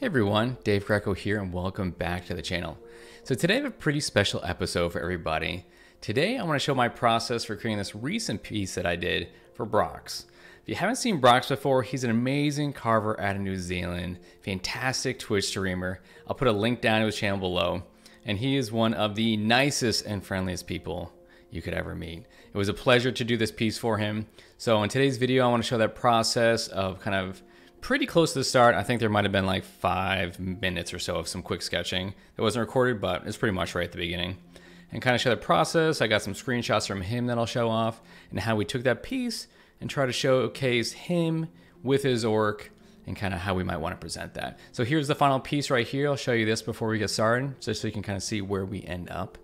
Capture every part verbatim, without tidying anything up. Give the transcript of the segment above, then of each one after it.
Hey everyone, Dave Greco here and welcome back to the channel. So today I have a pretty special episode for everybody. Today I want to show my process for creating this recent piece that I did for Broxh. If you haven't seen Broxh before, he's an amazing carver out of New Zealand, fantastic Twitch streamer. I'll put a link down to his channel below. And he is one of the nicest and friendliest people you could ever meet. It was a pleasure to do this piece for him. So in today's video, I want to show that process of kind of pretty close to the start. I think there might've been like five minutes or so of some quick sketching that wasn't recorded, but it's pretty much right at the beginning. And kind of show the process. I got some screenshots from him that I'll show off and how we took that piece and try to showcase him with his orc and kind of how we might want to present that. So here's the final piece right here. I'll show you this before we get started, just so you can kind of see where we end up.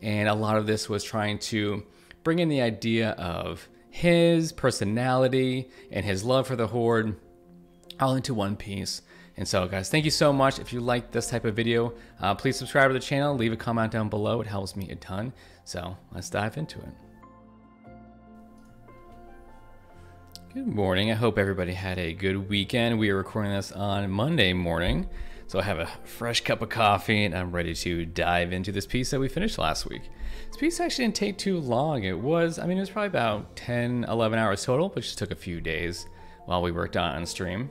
And a lot of this was trying to bring in the idea of his personality and his love for the Horde all into one piece. And so guys, thank you so much. If you like this type of video, uh, please subscribe to the channel, leave a comment down below. It helps me a ton. So let's dive into it. Good morning. I hope everybody had a good weekend. We are recording this on Monday morning. So I have a fresh cup of coffee and I'm ready to dive into this piece that we finished last week. This piece actually didn't take too long. It was, I mean, it was probably about ten, eleven hours total, but it just took a few days while we worked on stream.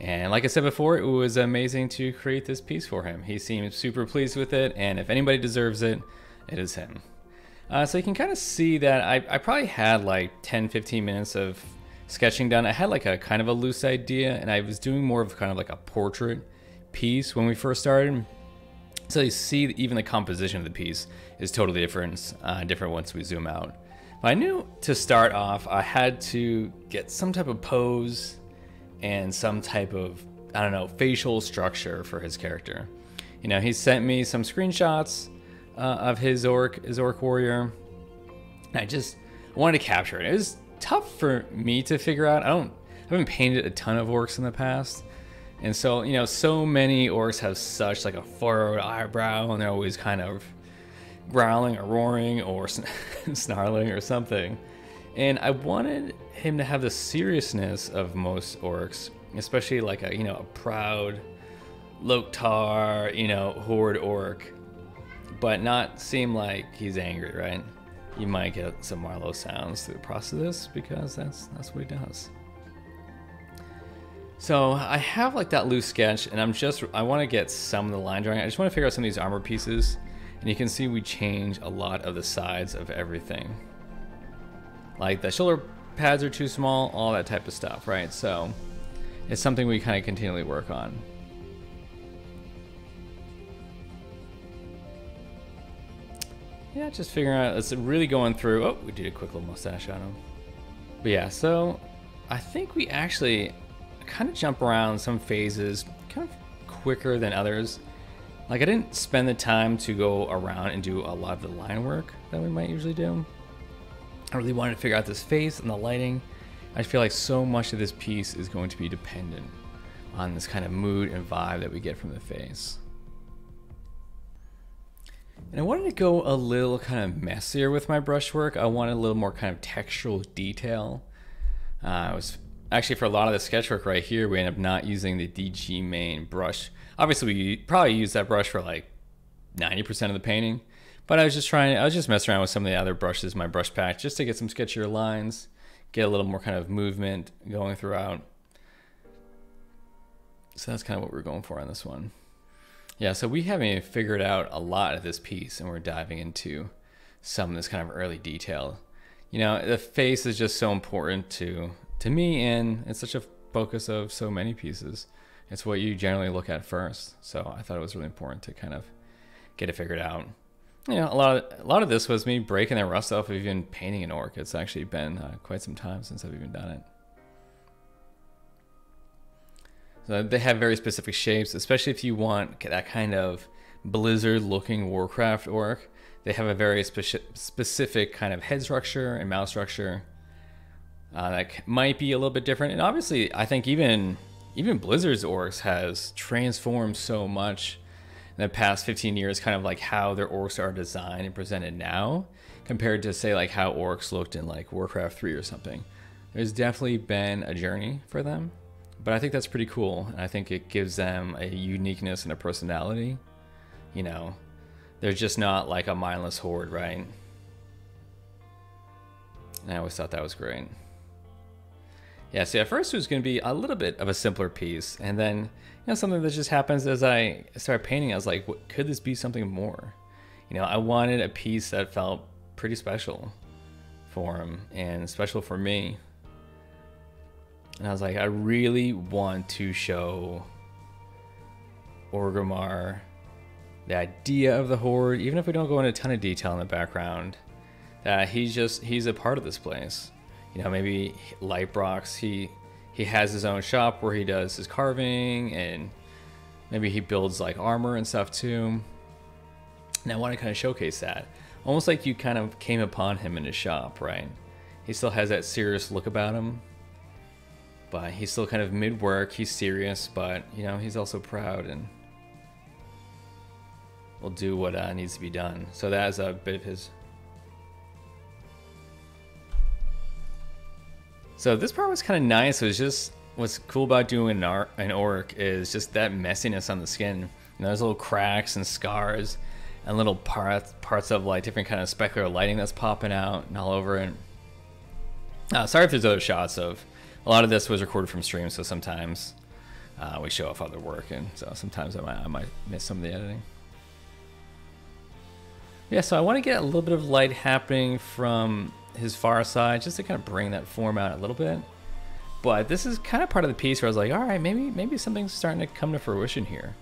And like I said before, it was amazing to create this piece for him. He seemed super pleased with it, and if anybody deserves it, it is him. Uh, so you can kind of see that I, I probably had like ten, fifteen minutes of sketching done. I had like a kind of a loose idea, and I was doing more of kind of like a portrait piece when we first started. So you see even the composition of the piece is totally different, uh, different once we zoom out. But I knew to start off, I had to get some type of pose and some type of, I don't know, facial structure for his character. You know, he sent me some screenshots uh, of his orc, his orc warrior. And I just wanted to capture it. It was tough for me to figure out. I don't, I haven't painted a ton of orcs in the past. And so, you know, so many orcs have such like a furrowed eyebrow and they're always kind of growling or roaring or sn snarling or something. And I wanted him to have the seriousness of most orcs, especially like a, you know, a proud Lok'tar, you know, Horde orc, but not seem like he's angry, right? You might get some Marlowe sounds through the process of this because that's, that's what he does. So I have like that loose sketch and I'm just, I want to get some of the line drawing. I just want to figure out some of these armor pieces. And you can see we change a lot of the sides of everything. Like the shoulder pads are too small, all that type of stuff, right? So it's something we kind of continually work on. Yeah, just figuring out, it's really going through. Oh, we did a quick little mustache on him. But yeah, so I think we actually kind of jump around some phases kind of quicker than others. Like I didn't spend the time to go around and do a lot of the line work that we might usually do. I really wanted to figure out this face and the lighting. I feel like so much of this piece is going to be dependent on this kind of mood and vibe that we get from the face. And I wanted to go a little kind of messier with my brushwork. I wanted a little more kind of textural detail. Uh, I was actually, for a lot of the sketchwork right here, we end up not using the D G main brush. Obviously, we probably use that brush for like ninety percent of the painting. But I was just trying, I was just messing around with some of the other brushes, my brush pack, just to get some sketchier lines, get a little more kind of movement going throughout. So that's kind of what we're going for on this one. Yeah, so we haven't figured out a lot of this piece and we're diving into some of this kind of early detail. You know, the face is just so important to, to me, and it's such a focus of so many pieces. It's what you generally look at first. So I thought it was really important to kind of get it figured out. You know, a lot of, a lot of this was me breaking the rust off of even painting an orc. It's actually been uh, quite some time since I've even done it. So they have very specific shapes, especially if you want that kind of Blizzard-looking Warcraft orc. They have a very speci specific kind of head structure and mouth structure uh, that might be a little bit different. And obviously, I think even even Blizzard's orcs has transformed so much in the past fifteen years, kind of like how their orcs are designed and presented now compared to say like how orcs looked in like Warcraft three or something. There's definitely been a journey for them, But I think that's pretty cool, and I think it gives them a uniqueness and a personality. You know, they're just not like a mindless horde, right? And I always thought that was great. Yeah, see, at first it was going to be a little bit of a simpler piece, and then, you know, something that just happens as I started painting, I was like, what, could this be something more? You know, I wanted a piece that felt pretty special for him and special for me. And I was like, I really want to show Orgrimmar the idea of the Horde, even if we don't go into a ton of detail in the background, that he's just, he's a part of this place. You know, maybe like Broxh, he he has his own shop where he does his carving, and maybe he builds like armor and stuff too. And I want to kind of showcase that. Almost like you kind of came upon him in his shop, right? He still has that serious look about him, but he's still kind of mid-work, he's serious, but you know, he's also proud and will do what uh, needs to be done. So that is a bit of his. So this part was kind of nice. It was just, what's cool about doing an, ar an orc is just that messiness on the skin. You know, there's little cracks and scars and little parts parts of like different kind of specular lighting that's popping out and all over it. Uh, sorry if there's other shots of, a lot of this was recorded from stream, so sometimes uh, we show off other work, and so sometimes I might, I might miss some of the editing. Yeah, so I want to get a little bit of light happening from his far side, just to kind of bring that form out a little bit. But this is kind of part of the piece where I was like, all right, maybe maybe something's starting to come to fruition here.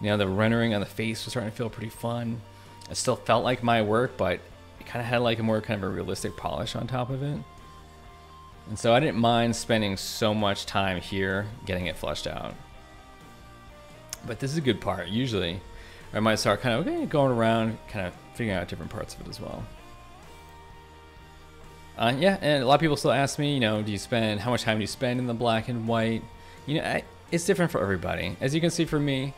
You know, the rendering on the face was starting to feel pretty fun. It still felt like my work, but it kind of had like a more kind of a realistic polish on top of it. And so I didn't mind spending so much time here getting it fleshed out. But this is a good part. Usually I might start kind of okay, going around, kind of figuring out different parts of it as well. Uh, yeah, and a lot of people still ask me, you know, do you spend, how much time do you spend in the black and white? You know, I, it's different for everybody. As you can see for me,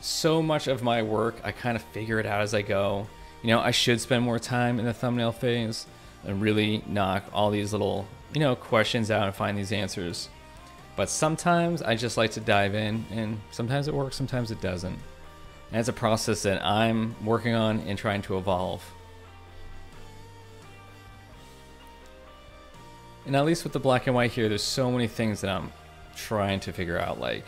so much of my work, I kind of figure it out as I go. You know, I should spend more time in the thumbnail phase and really knock all these little, you know, questions out and find these answers. But sometimes I just like to dive in, and sometimes it works, sometimes it doesn't. And it's a process that I'm working on and trying to evolve. And at least with the black and white here, there's so many things that I'm trying to figure out, like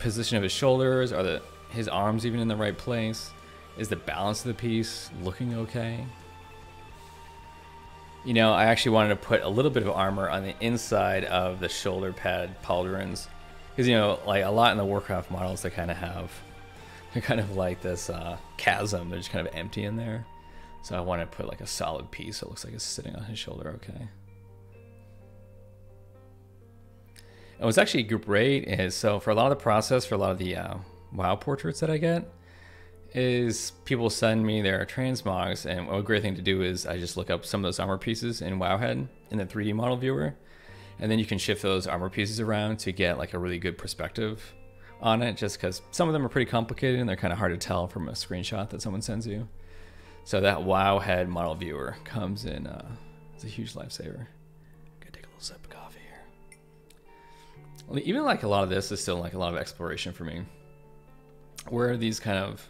position of his shoulders, are the his arms even in the right place? Is the balance of the piece looking okay? You know, I actually wanted to put a little bit of armor on the inside of the shoulder pad pauldrons, because you know, like a lot in the Warcraft models, they kind of have, they're kind of like this uh, chasm. They're just kind of empty in there. So I want to put like a solid piece that looks like it's sitting on his shoulder, okay? And what's actually great is, so for a lot of the process, for a lot of the uh, WoW portraits that I get, is people send me their transmogs, and a great thing to do is I just look up some of those armor pieces in WoWhead in the three D model viewer, and then you can shift those armor pieces around to get like a really good perspective on it, just because some of them are pretty complicated and they're kind of hard to tell from a screenshot that someone sends you. So that WoWhead model viewer comes in, uh, it's a huge lifesaver. Gotta take a little sip of coffee. Even like a lot of this is still like a lot of exploration for me. Where are these kind of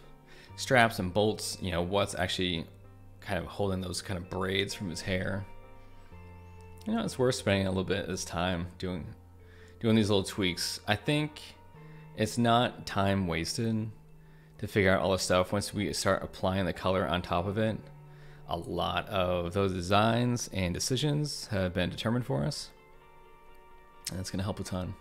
straps and bolts? You know, what's actually kind of holding those kind of braids from his hair? You know, it's worth spending a little bit of this time doing doing these little tweaks. I think it's not time wasted to figure out all the stuff once we start applying the color on top of it. A lot of those designs and decisions have been determined for us, and it's going to help a ton.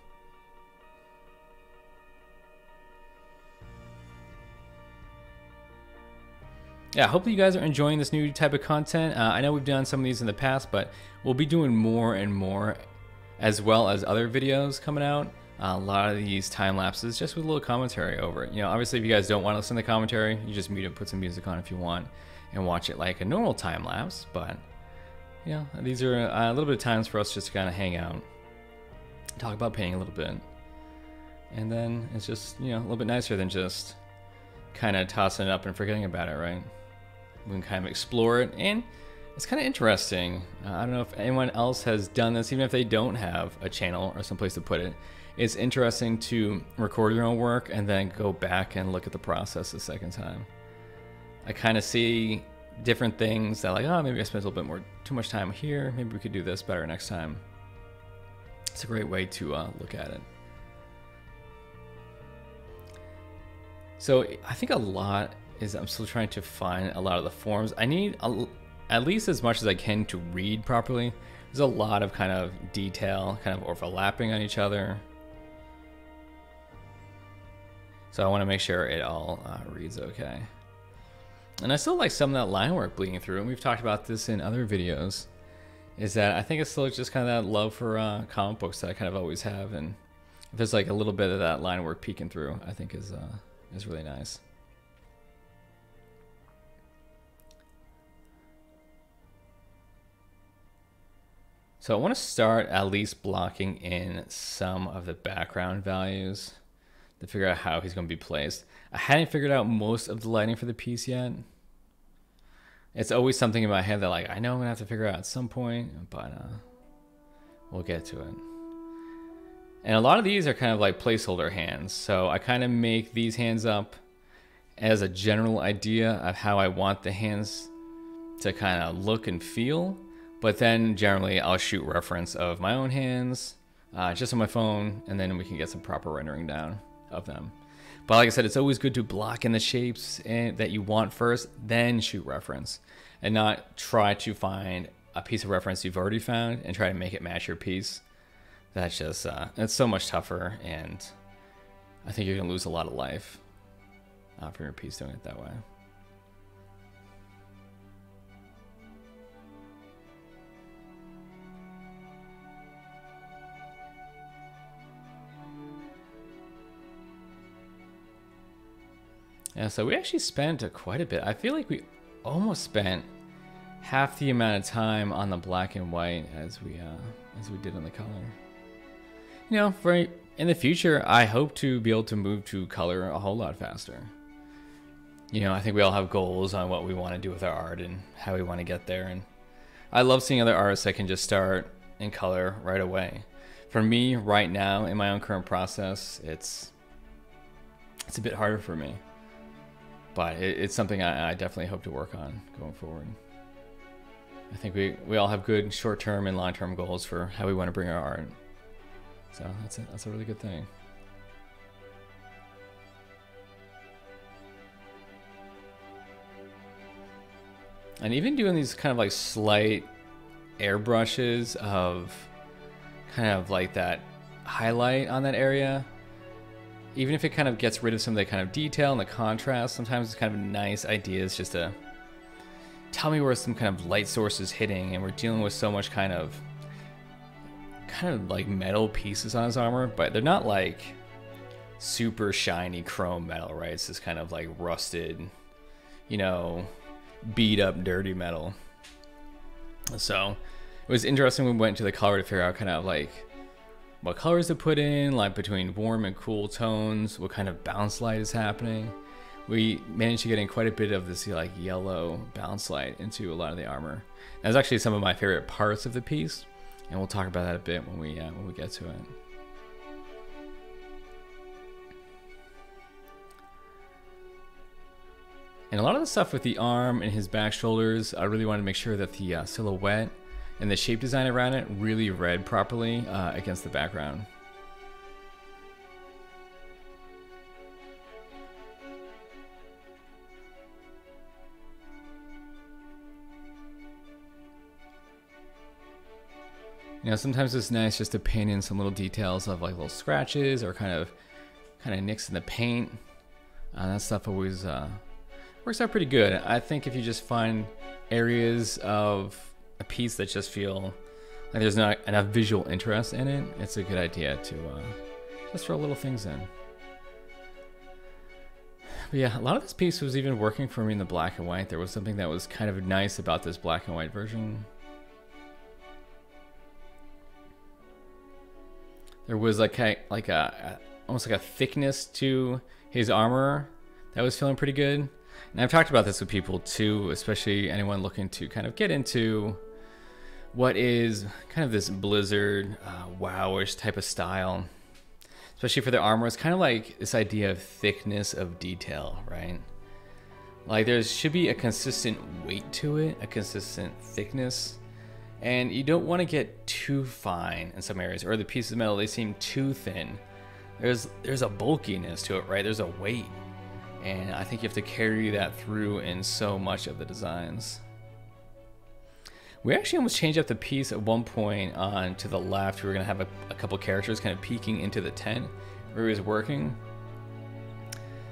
Yeah, hopefully you guys are enjoying this new type of content. Uh, I know we've done some of these in the past, but we'll be doing more and more, as well as other videos coming out. Uh, a lot of these time lapses, just with a little commentary over it. You know, obviously if you guys don't want to listen to commentary, you just mute it, put some music on if you want, and watch it like a normal time lapse. But yeah, these are a little bit of times for us just to kind of hang out, talk about painting a little bit. And then it's just, you know, a little bit nicer than just kind of tossing it up and forgetting about it, right? We can kind of explore it, and It's kind of interesting. Uh, I don't know if anyone else has done this, even if they don't have a channel or someplace to put it. It's interesting to record your own work and then go back and look at the process a second time. I kind of see different things that, like, oh, maybe I spent a little bit more, too much time here. Maybe we could do this better next time. It's a great way to uh, look at it. So I think a lot is I'm still trying to find a lot of the forms. I need a, at least as much as I can to read properly. There's a lot of kind of detail kind of overlapping on each other. So I want to make sure it all uh, reads okay. And I still like some of that line work bleeding through, and we've talked about this in other videos, is that I think it's still just kind of that love for uh, comic books that I kind of always have, and if there's like a little bit of that line work peeking through, I think is uh, is really nice. So I want to start at least blocking in some of the background values to figure out how he's going to be placed. I hadn't figured out most of the lighting for the piece yet. It's always something in my head that, like, I know I'm going to have to figure out at some point, but uh, we'll get to it. And a lot of these are kind of like placeholder hands. So I kind of make these hands up as a general idea of how I want the hands to kind of look and feel. But then generally I'll shoot reference of my own hands uh, just on my phone, and then we can get some proper rendering down of them. But like I said, it's always good to block in the shapes and, that you want first, then shoot reference, and not try to find a piece of reference you've already found and try to make it match your piece. That's just, uh, it's so much tougher, and I think you're gonna lose a lot of life uh, from your piece doing it that way. Yeah, so we actually spent a, quite a bit. I feel like we almost spent half the amount of time on the black and white as we uh, as we did on the color. You know, for, in the future, I hope to be able to move to color a whole lot faster. You know, I think we all have goals on what we want to do with our art and how we want to get there. And I love seeing other artists that can just start in color right away. For me, right now, in my own current process, it's it's a bit harder for me. But it, it's something I, I definitely hope to work on going forward. I think we, we all have good short-term and long-term goals for how we want to bring our art. So that's a, that's a really good thing. And even doing these kind of like slight airbrushes of kind of like that highlight on that area, even if it kind of gets rid of some of the kind of detail and the contrast, sometimes it's kind of nice ideas just to tell me where some kind of light source is hitting, and we're dealing with so much kind of kind of like metal pieces on his armor, but they're not like super shiny chrome metal, right? It's just kind of like rusted, you know, beat up dirty metal. So it was interesting when we went to the color to figure out kind of like what colors to put in, like between warm and cool tones, what kind of bounce light is happening. We managed to get in quite a bit of this like yellow bounce light into a lot of the armor. That's actually some of my favorite parts of the piece, and we'll talk about that a bit when we uh, when we get to it. And a lot of the stuff with the arm and his back shoulders, I really wanted to make sure that the uh, silhouette and the shape design around it really read properly uh, against the background. You know, sometimes it's nice just to paint in some little details of like little scratches or kind of kind of nicks in the paint. Uh, that stuff always uh, works out pretty good. I think if you just find areas of a piece that just feel like there's not enough visual interest in it, it's a good idea to uh, just throw little things in. But yeah, a lot of this piece was even working for me in the black and white. There was something that was kind of nice about this black and white version. There was like a, like a almost like a thickness to his armor that was feeling pretty good. And I've talked about this with people too, especially anyone looking to kind of get into what is kind of this Blizzard, uh, WoW-ish type of style, especially for the armor. It's kind of like this idea of thickness of detail, right? Like there should be a consistent weight to it, a consistent thickness, and you don't want to get too fine in some areas, or the pieces of metal, they seem too thin. There's, there's a bulkiness to it, right? There's a weight, and I think you have to carry that through in so much of the designs. We actually almost changed up the piece at one point on to the left. We were going to have a, a couple characters kind of peeking into the tent where he was working.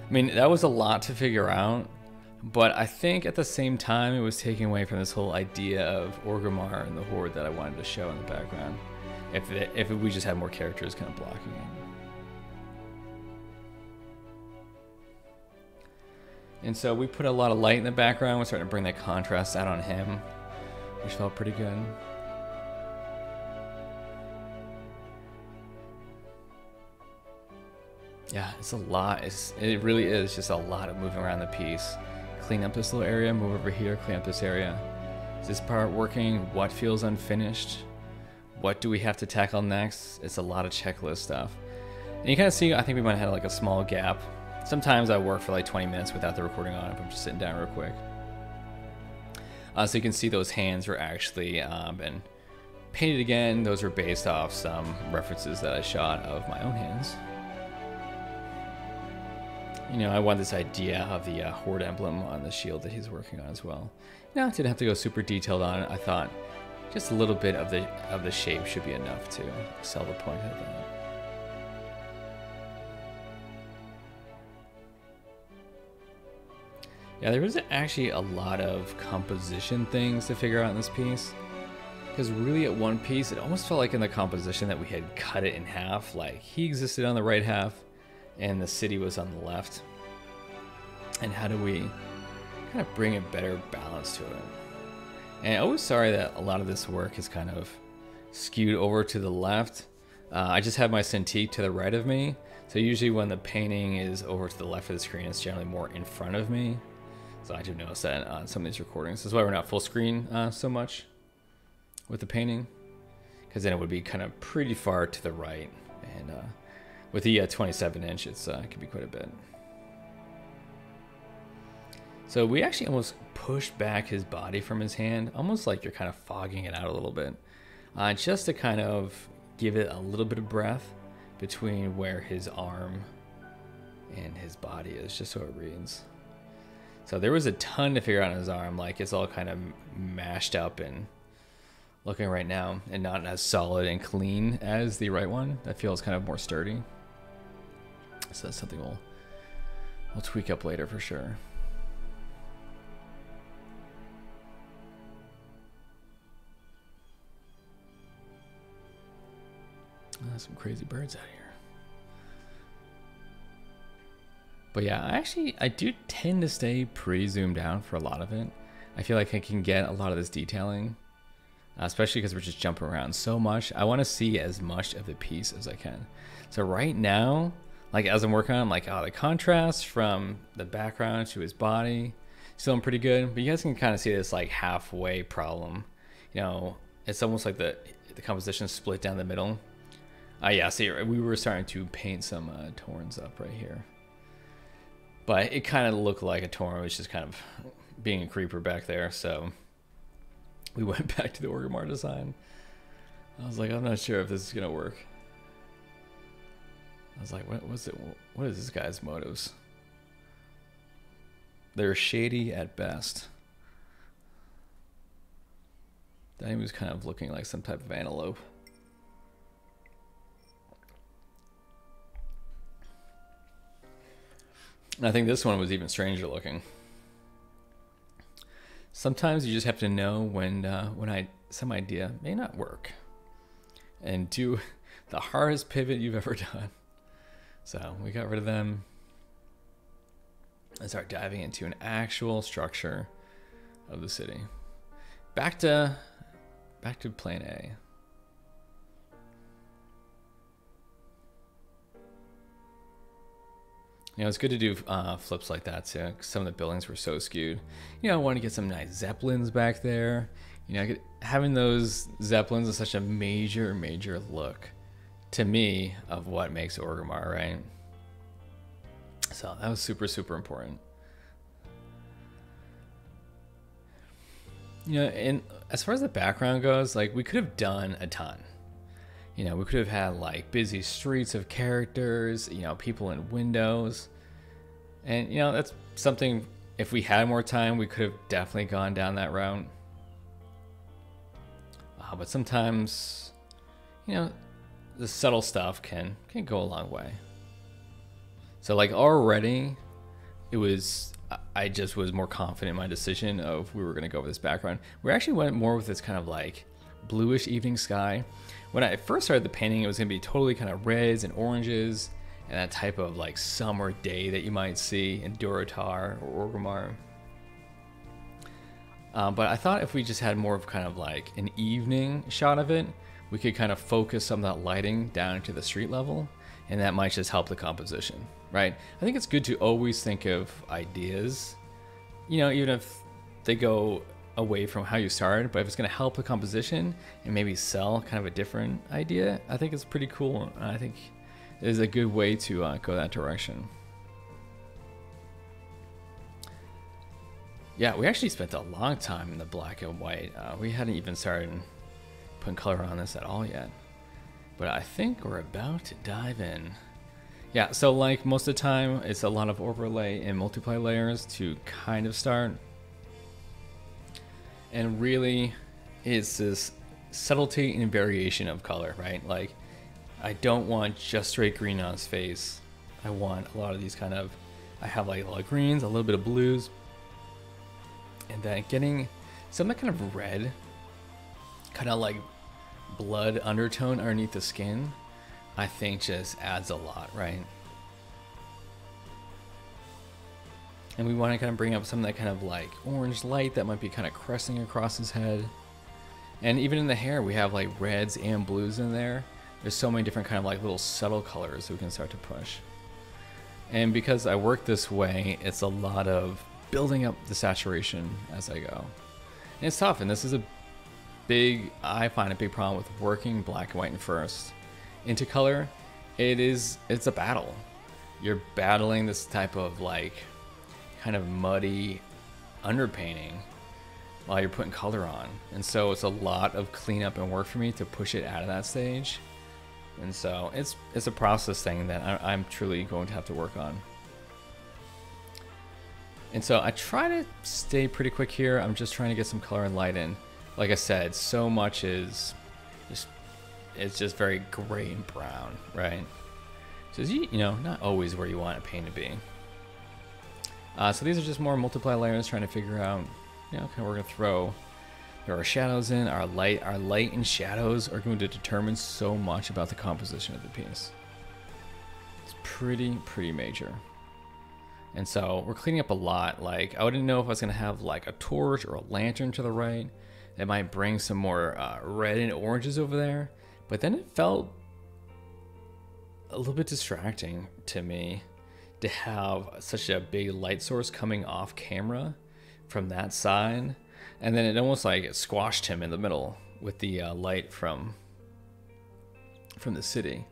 I mean, that was a lot to figure out, but I think at the same time it was taking away from this whole idea of Orgrimmar and the Horde that I wanted to show in the background. If, it, if we just had more characters kind of blocking it. And so we put a lot of light in the background. We're starting to bring that contrast out on him, which felt pretty good. Yeah, it's a lot. It's, it really is just a lot of moving around the piece. Clean up this little area, move over here, clean up this area. Is this part working? What feels unfinished? What do we have to tackle next? It's a lot of checklist stuff. And you kind of see, I think we might have had like a small gap. Sometimes I work for like twenty minutes without the recording on if I'm just sitting down real quick. Uh, so you can see those hands were actually uh, been painted again. Those were based off some references that I shot of my own hands. You know, I want this idea of the uh, Horde emblem on the shield that he's working on as well. Now, I didn't have to go super detailed on it. I thought just a little bit of the of the shape should be enough to sell the point of that. Yeah, there was actually a lot of composition things to figure out in this piece, because really at one piece, it almost felt like in the composition that we had cut it in half, like he existed on the right half and the city was on the left. And how do we kind of bring a better balance to it? And I was sorry that a lot of this work is kind of skewed over to the left. Uh, I just have my Cintiq to the right of me. So usually when the painting is over to the left of the screen, it's generally more in front of me. So I do notice that on some of these recordings. That's why we're not full screen uh, so much with the painting, because then it would be kind of pretty far to the right. And uh, with the uh, twenty-seven inch, it's, uh, it could be quite a bit. So we actually almost pushed back his body from his hand, almost like you're kind of fogging it out a little bit, uh, just to kind of give it a little bit of breath between where his arm and his body is, just so it reads. So there was a ton to figure out on his arm, like it's all kind of mashed up and looking right now and not as solid and clean as the right one. That feels kind of more sturdy. So that's something we'll, we'll tweak up later for sure. Oh, some crazy birds out here. But yeah, I actually, I do tend to stay pretty zoomed out for a lot of it. I feel like I can get a lot of this detailing, especially because we're just jumping around so much. I want to see as much of the piece as I can. So right now, like as I'm working on, I'm like, oh, the contrast from the background to his body, still pretty good. But you guys can kind of see this like halfway problem. You know, it's almost like the, the composition is split down the middle. Ah, uh, yeah, see, we were starting to paint some uh, Torns up right here. But it kind of looked like a Torm, which is kind of being a creeper back there. So we went back to the Orgrimmar design. I was like, I'm not sure if this is going to work. I was like, what was it? What is this guy's motives? They're shady at best. That he was kind of looking like some type of antelope. And I think this one was even stranger looking. Sometimes you just have to know when uh, when I some idea may not work, and do the hardest pivot you've ever done. So we got rid of them and start diving into an actual structure of the city. Back to back to Plan A. You know, it's good to do uh, flips like that too, because some of the buildings were so skewed. You know, I want to get some nice zeppelins back there. You know, I could, having those zeppelins is such a major, major look to me of what makes Orgrimmar, right? So that was super, super important. You know, and as far as the background goes, like, we could have done a ton. You know, we could have had, like, busy streets of characters, you know, people in windows. And, you know, that's something, if we had more time, we could have definitely gone down that route. Uh, but sometimes, you know, the subtle stuff can, can go a long way. So, like, already, it was... I just was more confident in my decision of we were going to go with this background. We actually went more with this kind of like bluish evening sky. When I first started the painting, it was going to be totally kind of reds and oranges and that type of like summer day that you might see in Durotar or Orgrimmar. Um, but I thought if we just had more of kind of like an evening shot of it, we could kind of focus some of that lighting down to the street level, and that might just help the composition. Right? I think it's good to always think of ideas, you know, even if they go away from how you started, but if it's going to help the composition and maybe sell kind of a different idea, I think it's pretty cool. I think it is a good way to uh, go that direction. Yeah, we actually spent a long time in the black and white. Uh, we hadn't even started putting color on this at all yet, but I think we're about to dive in. Yeah, so like most of the time, it's a lot of overlay and multiply layers to kind of start. And really, it's this subtlety and variation of color, right? Like, I don't want just straight green on his face. I want a lot of these kind of, I have like a lot of greens, a little bit of blues. And then getting some of that kind of red, kind of like blood undertone underneath the skin, I think just adds a lot, right? And we want to kind of bring up some of that kind of like orange light that might be kind of cresting across his head. And even in the hair, we have like reds and blues in there. There's so many different kind of like little subtle colors we can start to push. And because I work this way, it's a lot of building up the saturation as I go. And it's tough, and this is a big, I find a big problem with working black and white and first into color. It is, it's a battle. You're battling this type of like kind of muddy underpainting while you're putting color on. And so it's a lot of cleanup and work for me to push it out of that stage. And so it's it's a process thing that I, I'm truly going to have to work on. And so I try to stay pretty quick here. I'm just trying to get some color and light in. Like I said, so much is just it's just very gray and brown, right? So it's, you know, not always where you want a paint to be. Uh, so these are just more multiply layers, trying to figure out, you know, okay, we're gonna throw there are shadows in, our light, our light and shadows are going to determine so much about the composition of the piece. It's pretty, pretty major. And so we're cleaning up a lot. Like, I wouldn't know if I was gonna have like a torch or a lantern to the right. That might bring some more uh, red and oranges over there. But then it felt a little bit distracting to me to have such a big light source coming off camera from that side. And then it almost like it squashed him in the middle with the uh, light from, from the city.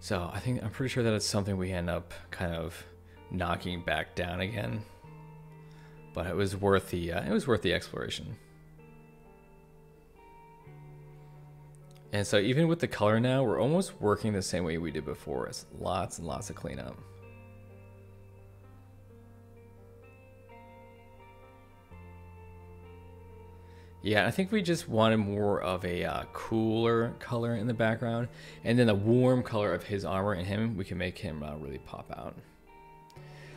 So I think, I'm pretty sure that it's something we end up kind of knocking back down again. But it was worth the, uh, it was worth the exploration. And so even with the color now, we're almost working the same way we did before. It's lots and lots of cleanup. Yeah, I think we just wanted more of a uh, cooler color in the background. And then the warm color of his armor and him, we can make him uh, really pop out.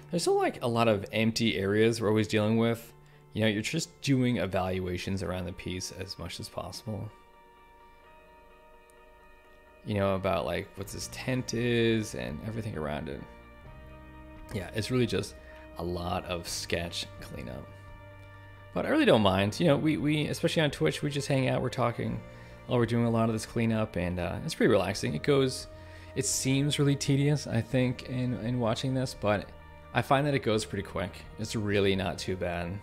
There's still like a lot of empty areas we're always dealing with. You know, you're just doing evaluations around the piece as much as possible. You know, about like what this tent is and everything around it. Yeah, it's really just a lot of sketch cleanup. But I really don't mind. You know, we, we especially on Twitch, we just hang out, we're talking while we're doing a lot of this cleanup, and uh, it's pretty relaxing. It goes, it seems really tedious, I think, in, in watching this, but I find that it goes pretty quick. It's really not too bad.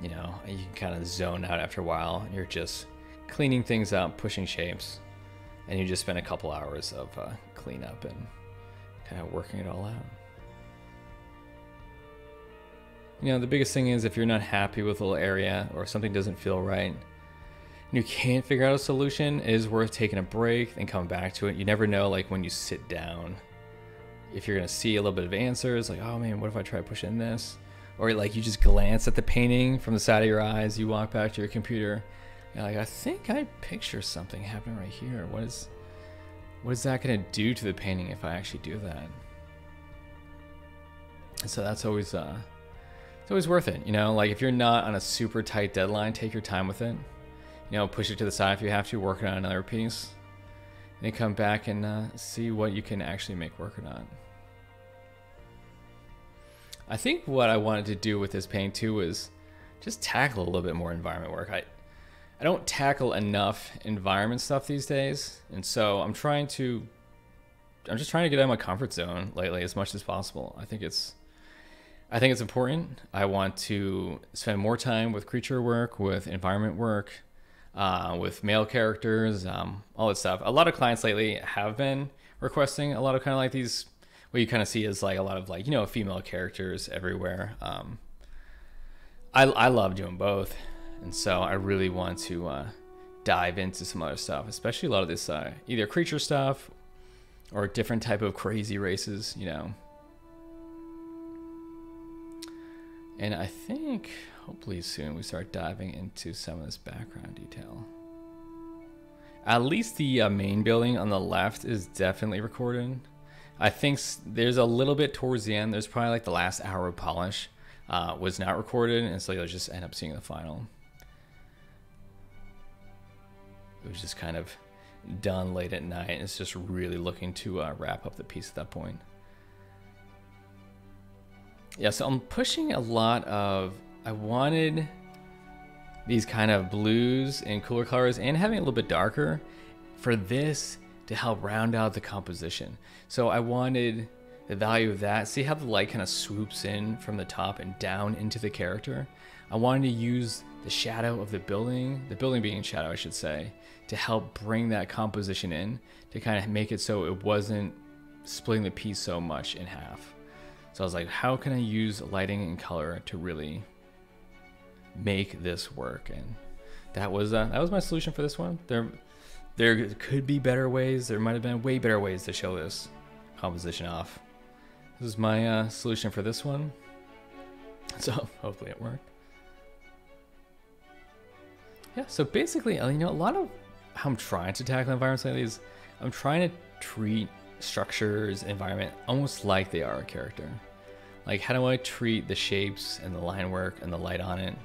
You know, you can kind of zone out after a while. You're just cleaning things up, pushing shapes, and you just spend a couple hours of uh, cleanup and kind of working it all out. You know, the biggest thing is if you're not happy with a little area or something doesn't feel right, and you can't figure out a solution, it is worth taking a break and coming back to it. You never know, like when you sit down, if you're gonna see a little bit of answers, like, oh man, what if I try pushing this? Or like you just glance at the painting from the side of your eyes, you walk back to your computer, and like, I think I picture something happening right here. What is, what is that gonna do to the painting if I actually do that? And so that's always, uh, it's always worth it, you know? Like if you're not on a super tight deadline, take your time with it. You know, push it to the side if you have to, working on another piece. And then come back and uh, see what you can actually make work or not. I think what I wanted to do with this painting too was just tackle a little bit more environment work. I, I don't tackle enough environment stuff these days. And so I'm trying to, I'm just trying to get out of my comfort zone lately as much as possible. I think it's, I think it's important. I want to spend more time with creature work, with environment work, uh, with male characters, um, all that stuff. A lot of clients lately have been requesting a lot of kind of like these, what you kind of see is like a lot of like, you know, female characters everywhere. Um, I, I love doing both. And so I really want to uh, dive into some other stuff, especially a lot of this uh, either creature stuff or different type of crazy races, you know. And I think hopefully soon we start diving into some of this background detail. At least the uh, main building on the left is definitely recorded. I think there's a little bit towards the end. There's probably like the last hour of polish uh, was not recorded. And so you'll just end up seeing the final. It was just kind of done late at night. And it's just really looking to uh, wrap up the piece at that point. Yeah, so I'm pushing a lot of, I wanted these kind of blues and cooler colors and having a little bit darker for this to help round out the composition. So I wanted the value of that. See how the light kind of swoops in from the top and down into the character? I wanted to use the shadow of the building, the building being in shadow, I should say, to help bring that composition in, to kind of make it so it wasn't splitting the piece so much in half. So I was like, how can I use lighting and color to really make this work? And that was uh, that was my solution for this one. There, there could be better ways. There might have been way better ways to show this composition off. This is my uh, solution for this one. So hopefully it worked. Yeah. So basically, you know, a lot of how I'm trying to tackle environments lately is I'm trying to treat structures, environment, almost like they are a character. Like, how do I treat the shapes and the line work and the light on it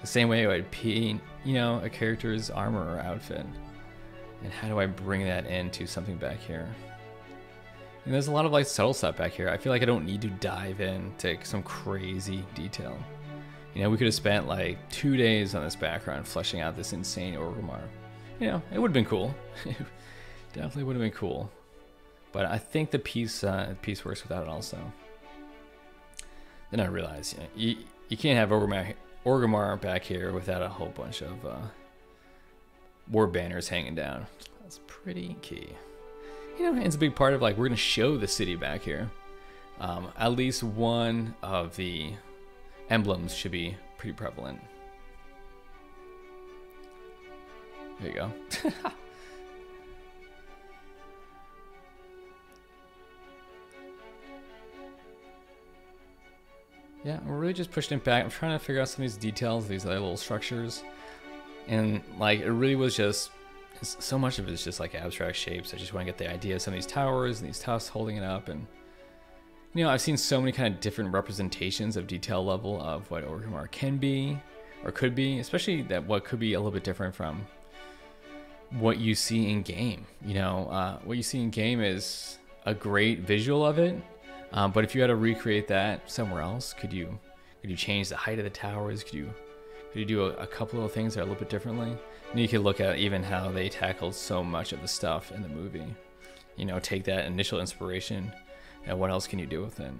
the same way I would paint, you know, a character's armor or outfit? And how do I bring that into something back here? And there's a lot of like subtle stuff back here. I feel like I don't need to dive in to some crazy detail. You know, we could have spent like two days on this background fleshing out this insane Orgrimmar. You know, it would have been cool. Definitely would have been cool. But I think the piece uh, the piece works without it also. Then I realized, you know, you, you can't have Orgrimmar, Orgrimmar back here without a whole bunch of uh, war banners hanging down. That's pretty key. You know, it's a big part of like, we're gonna show the city back here. Um, at least one of the emblems should be pretty prevalent. There you go. Yeah, we're really just pushing it back. I'm trying to figure out some of these details, these other little structures. And like, it really was just, so much of it is just like abstract shapes. I just want to get the idea of some of these towers and these tufts holding it up. And, you know, I've seen so many kind of different representations of detail level of what Orgrimmar can be or could be, especially that what could be a little bit different from what you see in game. You know, uh, what you see in game is a great visual of it. Um, but if you had to recreate that somewhere else, could you could you change the height of the towers? Could you could you do a, a couple of things that are a little bit differently? And you could look at even how they tackled so much of the stuff in the movie. you know, take that initial inspiration and what else can you do with it?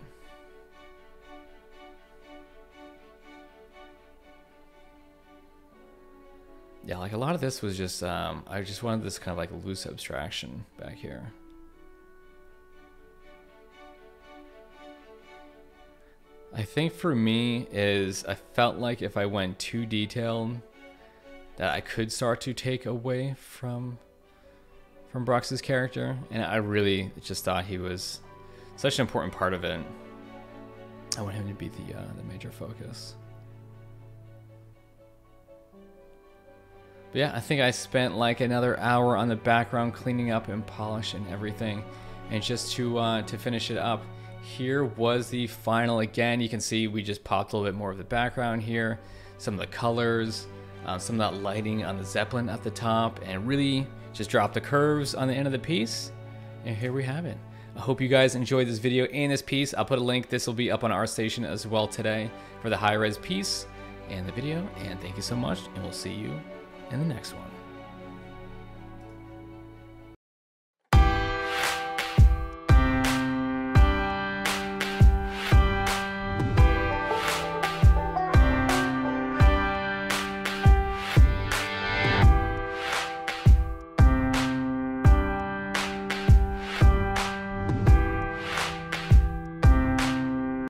Yeah, like a lot of this was just, um, I just wanted this kind of like loose abstraction back here. I think for me is I felt like if I went too detailed that I could start to take away from from Broxh's character, and I really just thought he was such an important part of it. I want him to be the, uh, the major focus. But yeah, I think I spent like another hour on the background cleaning up and polishing everything. And just to uh, to finish it up, here was the final. Again, you can see we just popped a little bit more of the background here, some of the colors, uh, some of that lighting on the Zeppelin at the top, and really just dropped the curves on the end of the piece. And here we have it. I hope you guys enjoyed this video and this piece. I'll put a link. This will be up on ArtStation as well today for the high-res piece and the video. And thank you so much, and we'll see you in the next one.